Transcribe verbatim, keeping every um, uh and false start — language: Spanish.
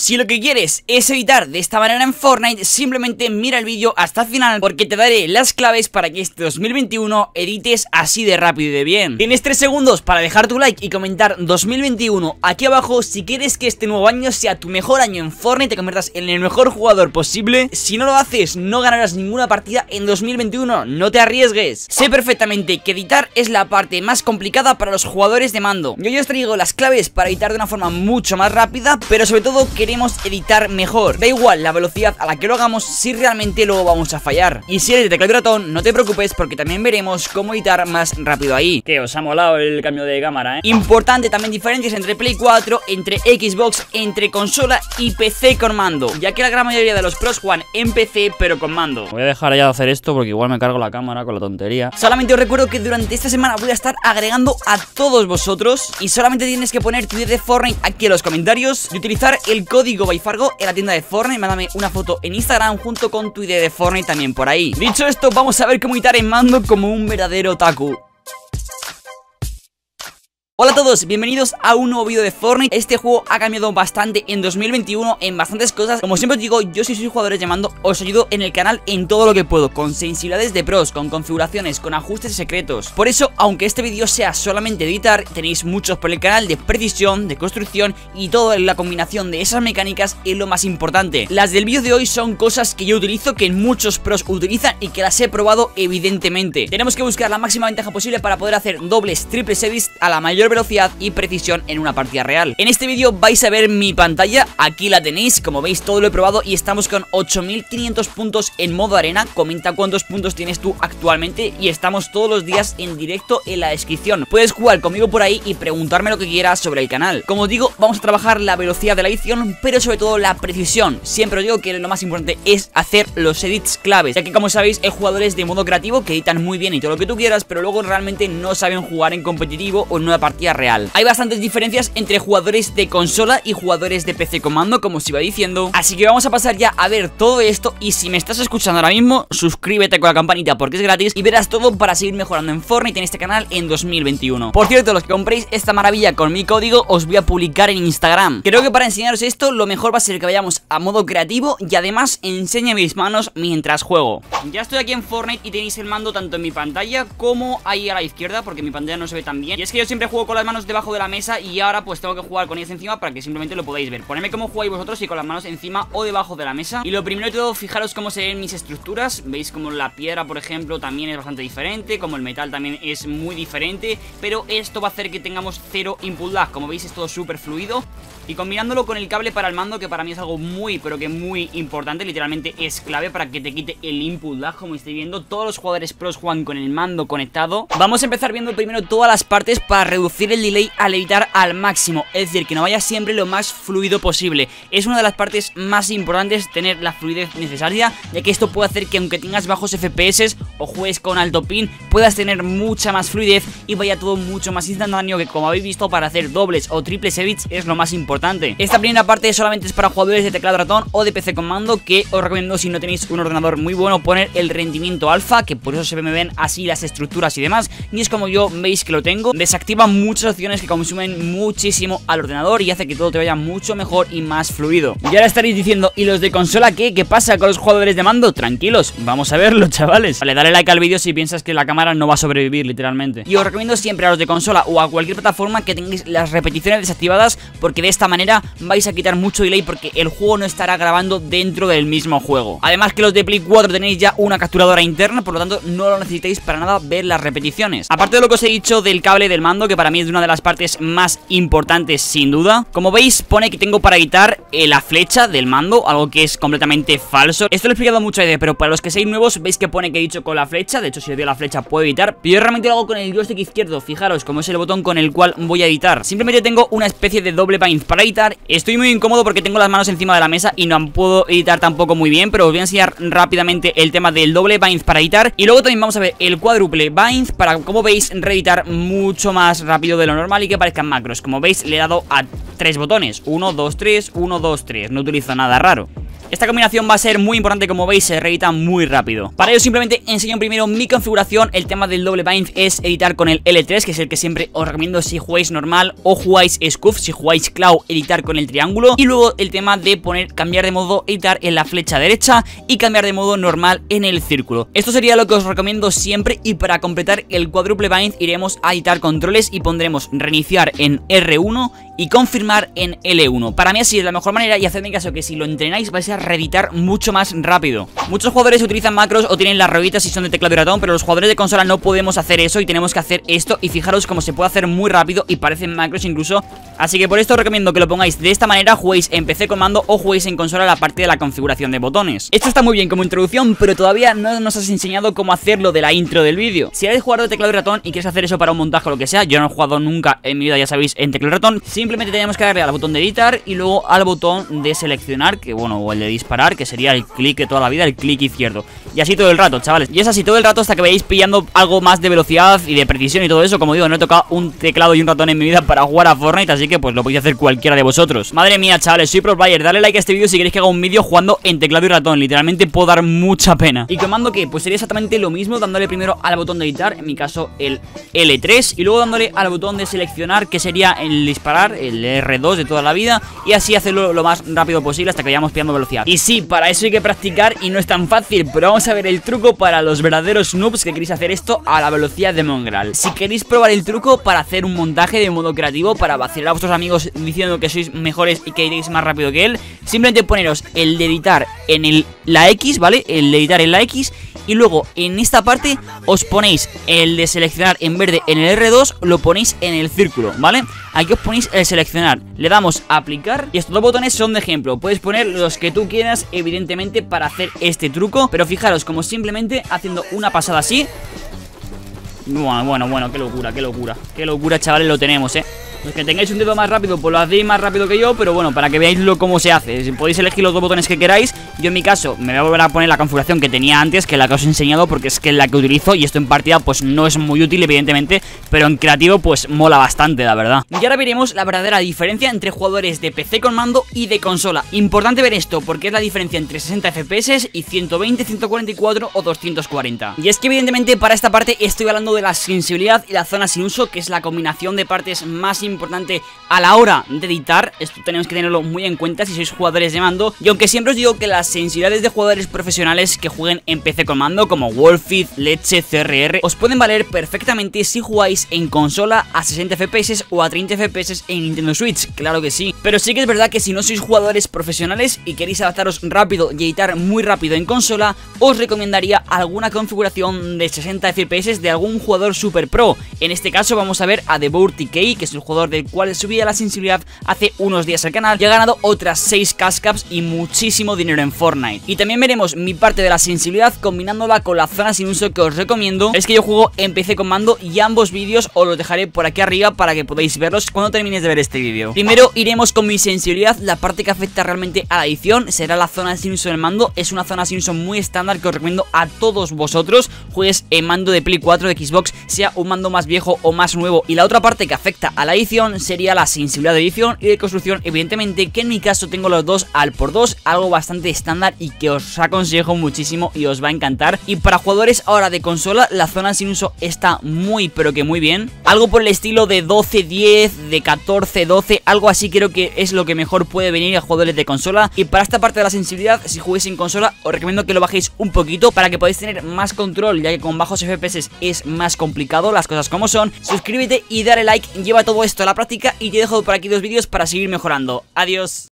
Si lo que quieres es evitar de esta manera en Fortnite, simplemente mira el vídeo hasta el final, porque te daré las claves para que este dos mil veintiuno edites así de rápido y de bien. Tienes tres segundos para dejar tu like y comentar dos mil veintiuno aquí abajo si quieres que este nuevo año sea tu mejor año en Fortnite, te conviertas en el mejor jugador posible. Si no lo haces, no ganarás ninguna partida en dos mil veintiuno, no te arriesgues. Sé perfectamente que editar es la parte más complicada para los jugadores de mando. Yo ya os traigo las claves para editar de una forma mucho más rápida, pero sobre todo que queremos editar mejor. Da igual la velocidad a la que lo hagamos si realmente luego vamos a fallar. Y si eres de teclado y ratón, no te preocupes porque también veremos cómo editar más rápido ahí. Que os ha molado el cambio de cámara, ¿eh? Importante también diferencias entre Play cuatro, entre Xbox, entre consola y P C con mando, ya que la gran mayoría de los pros juegan en P C pero con mando. Voy a dejar ya de hacer esto porque igual me cargo la cámara con la tontería. Solamente os recuerdo que durante esta semana voy a estar agregando a todos vosotros y solamente tienes que poner tu idea de Fortnite aquí en los comentarios y utilizar el código Código byFargo en la tienda de Fortnite. Mándame una foto en Instagram junto con tu idea de Fortnite también por ahí. Dicho esto, vamos a ver cómo editar en mando como un verdadero otaku. Hola a todos, bienvenidos a un nuevo vídeo de Fortnite. Este juego ha cambiado bastante en dos mil veintiuno en bastantes cosas. Como siempre os digo, yo si sois jugadores de mando, os ayudo en el canal en todo lo que puedo, con sensibilidades de pros, con configuraciones, con ajustes secretos. Por eso, aunque este vídeo sea solamente de editar, tenéis muchos por el canal de precisión, de construcción y toda la combinación de esas mecánicas es lo más importante. Las del vídeo de hoy son cosas que yo utilizo, que muchos pros utilizan y que las he probado evidentemente. Tenemos que buscar la máxima ventaja posible para poder hacer dobles, triples edits a la mayor velocidad y precisión en una partida real. En este vídeo vais a ver mi pantalla, aquí la tenéis, como veis todo lo he probado y estamos con ocho mil quinientos puntos en modo arena. Comenta cuántos puntos tienes tú actualmente y estamos todos los días en directo en la descripción. Puedes jugar conmigo por ahí y preguntarme lo que quieras sobre el canal. Como os digo, vamos a trabajar la velocidad de la edición, pero sobre todo la precisión. Siempre os digo que lo más importante es hacer los edits claves, ya que como sabéis hay jugadores de modo creativo que editan muy bien y todo lo que tú quieras, pero luego realmente no saben jugar en competitivo o en una partida real. Hay bastantes diferencias entre jugadores de consola y jugadores de P C con mando, como os iba diciendo, así que vamos a pasar ya a ver todo esto. Y si me estás escuchando ahora mismo, suscríbete con la campanita porque es gratis y verás todo para seguir mejorando en Fortnite en este canal en dos mil veintiuno. Por cierto, los que compréis esta maravilla con mi código os voy a publicar en Instagram. Creo que para enseñaros esto lo mejor va a ser que vayamos a modo creativo y además enseñe mis manos mientras juego. Ya estoy aquí en Fortnite y tenéis el mando tanto en mi pantalla como ahí a la izquierda, porque mi pantalla no se ve tan bien. Y es que yo siempre juego con las manos debajo de la mesa y ahora pues tengo que jugar con ellas encima para que simplemente lo podáis ver. Ponedme cómo jugáis vosotros, si con las manos encima o debajo de la mesa. Y lo primero de todo, fijaros cómo se ven mis estructuras. Veis como la piedra, por ejemplo, también es bastante diferente, como el metal también es muy diferente, pero esto va a hacer que tengamos cero input lag. Como veis es todo súper fluido. Y combinándolo con el cable para el mando, que para mí es algo muy, pero que muy importante, literalmente es clave para que te quite el input lag. Como estáis viendo, todos los jugadores pros juegan con el mando conectado. Vamos a empezar viendo primero todas las partes para reducir el delay al editar al máximo, es decir, que no vaya siempre lo más fluido posible. Es una de las partes más importantes, tener la fluidez necesaria, ya que esto puede hacer que aunque tengas bajos F P S o juegues con alto pin, puedas tener mucha más fluidez y vaya todo mucho más instantáneo, que como habéis visto para hacer dobles o triples edits es lo más importante. Esta primera parte solamente es para jugadores de teclado ratón o de P C con mando, que os recomiendo si no tenéis un ordenador muy bueno poner el rendimiento alfa, que por eso se me ven así las estructuras y demás, y es como yo veis que lo tengo. Desactiva muy muchas opciones que consumen muchísimo al ordenador y hace que todo te vaya mucho mejor y más fluido. Y ahora estaréis diciendo, ¿y los de consola qué? ¿Qué pasa con los jugadores de mando? Tranquilos, vamos a verlo, chavales. Vale, dale like al vídeo si piensas que la cámara no va a sobrevivir, literalmente. Y os recomiendo siempre a los de consola o a cualquier plataforma que tengáis las repeticiones desactivadas, porque de esta manera vais a quitar mucho delay, porque el juego no estará grabando dentro del mismo juego. Además que los de Play cuatro tenéis ya una capturadora interna, por lo tanto no lo necesitáis para nada ver las repeticiones. Aparte de lo que os he dicho del cable del mando, que para mí es una de las partes más importantes sin duda. Como veis pone que tengo para editar eh, la flecha del mando, algo que es completamente falso. Esto lo he explicado muchas veces, pero para los que seáis nuevos veis que pone que he dicho con la flecha. De hecho si le doy la flecha puedo editar, pero yo realmente lo hago con el joystick izquierdo. Fijaros como es el botón con el cual voy a editar. Simplemente tengo una especie de doble bind para editar. Estoy muy incómodo porque tengo las manos encima de la mesa y no puedo editar tampoco muy bien, pero os voy a enseñar rápidamente el tema del doble bind para editar. Y luego también vamos a ver el cuádruple bind para, como veis, reeditar mucho más rápido de lo normal y que aparezcan macros. Como veis le he dado a tres botones, uno, dos, tres, uno, dos, tres, no utilizo nada raro. Esta combinación va a ser muy importante, como veis se reedita muy rápido. Para ello simplemente enseño primero mi configuración. El tema del doble bind es editar con el L tres, que es el que siempre os recomiendo si jugáis normal o jugáis scuff. Si jugáis claw, editar con el triángulo. Y luego el tema de poner, cambiar de modo, editar en la flecha derecha y cambiar de modo normal en el círculo. Esto sería lo que os recomiendo siempre. Y para completar el cuádruple bind iremos a editar controles y pondremos reiniciar en R uno y confirmar en L uno. Para mí así es la mejor manera, y hacedme caso que si lo entrenáis vais a reeditar mucho más rápido. Muchos jugadores utilizan macros o tienen las rueditas si son de teclado y ratón, pero los jugadores de consola no podemos hacer eso y tenemos que hacer esto, y fijaros cómo se puede hacer muy rápido y parecen macros incluso. Así que por esto os recomiendo que lo pongáis de esta manera, juguéis en P C con mando o juguéis en consola la parte de la configuración de botones. Esto está muy bien como introducción, pero todavía no nos has enseñado cómo hacerlo de la intro del vídeo. Si eres jugador de teclado y ratón y quieres hacer eso para un montaje o lo que sea, yo no he jugado nunca en mi vida, ya sabéis, en teclado y ratón, simplemente tenemos que darle al botón de editar y luego al botón de seleccionar, que bueno, o el de disparar, que sería el clic de toda la vida, el clic izquierdo. Y así todo el rato, chavales. Y es así todo el rato hasta que veáis pillando algo más de velocidad y de precisión y todo eso. Como digo, no he tocado un teclado y un ratón en mi vida para jugar a Fortnite, así que pues lo podéis hacer cualquiera de vosotros. Madre mía, chavales, soy pro player. Dale like a este vídeo si queréis que haga un vídeo jugando en teclado y ratón. Literalmente puedo dar mucha pena. ¿Y comando qué? Pues sería exactamente lo mismo, dándole primero al botón de editar, en mi caso el L tres, y luego dándole al botón de seleccionar, que sería el disparar, el R dos de toda la vida, y así hacerlo lo más rápido posible hasta que vayamos pillando velocidad. Y sí, para eso hay que practicar y no es tan fácil, pero vamos a ver el truco para los verdaderos noobs que queréis hacer esto a la velocidad de Mongral. Si queréis probar el truco para hacer un montaje de modo creativo, para vacilar a vuestros amigos diciendo que sois mejores y que iréis más rápido que él, simplemente poneros el de editar en el, la X, ¿vale? El de editar en la X, y luego en esta parte os ponéis el de seleccionar en verde en el R dos, lo ponéis en el círculo, ¿vale? Aquí os ponéis el seleccionar, le damos a aplicar, y estos dos botones son de ejemplo, puedes poner los que tú quieras evidentemente para hacer este truco, pero fijaros como simplemente haciendo una pasada así. Bueno, bueno, bueno, qué locura, qué locura, qué locura, chavales, lo tenemos, eh. Los que tengáis un dedo más rápido, pues lo hacéis más rápido que yo, pero bueno, para que veáis lo, cómo se hace. Podéis elegir los dos botones que queráis. Yo en mi caso me voy a volver a poner la configuración que tenía antes, que es la que os he enseñado, porque es que es la que utilizo, y esto en partida pues no es muy útil evidentemente, pero en creativo pues mola bastante, la verdad. Y ahora veremos la verdadera diferencia entre jugadores de P C con mando y de consola. Importante ver esto, porque es la diferencia entre sesenta F P S y ciento veinte, ciento cuarenta y cuatro o doscientos cuarenta. Y es que evidentemente para esta parte estoy hablando de la sensibilidad y la zona sin uso, que es la combinación de partes más importantes importante a la hora de editar. Esto tenemos que tenerlo muy en cuenta si sois jugadores de mando, y aunque siempre os digo que las sensibilidades de jugadores profesionales que jueguen en P C con mando, como Wolfy, Leche C R R, os pueden valer perfectamente si jugáis en consola a sesenta F P S o a treinta F P S en Nintendo Switch, claro que sí. Pero sí que es verdad que si no sois jugadores profesionales y queréis adaptaros rápido y editar muy rápido en consola, os recomendaría alguna configuración de sesenta F P S de algún jugador super pro. En este caso vamos a ver a TheBountyK, que es el jugador del cual subí a la sensibilidad hace unos días al canal, y ha ganado otras seis cascaps y muchísimo dinero en Fortnite. Y también veremos mi parte de la sensibilidad combinándola con la zona sin uso, que os recomiendo. Es que yo juego en P C con mando, y ambos vídeos os los dejaré por aquí arriba para que podáis verlos cuando terminéis de ver este vídeo. Primero iremos con mi sensibilidad, la parte que afecta realmente a la edición será la zona sin uso del mando. Es una zona sin uso muy estándar que os recomiendo a todos vosotros, juegues en mando de Play cuatro, de Xbox, sea un mando más viejo o más nuevo. Y la otra parte que afecta a la edición sería la sensibilidad de edición y de construcción, evidentemente, que en mi caso tengo los dos al por dos, algo bastante estándar y que os aconsejo muchísimo y os va a encantar. Y para jugadores ahora de consola, la zona sin uso está muy pero que muy bien, algo por el estilo de doce diez, de catorce doce, algo así creo que es lo que mejor puede venir a jugadores de consola. Y para esta parte de la sensibilidad, si juguéis en consola, os recomiendo que lo bajéis un poquito para que podáis tener más control, ya que con bajos F P S es más complicado, las cosas como son. Suscríbete y dale like, lleva todo esto a la práctica, y te dejo por aquí dos vídeos para seguir mejorando. Adiós.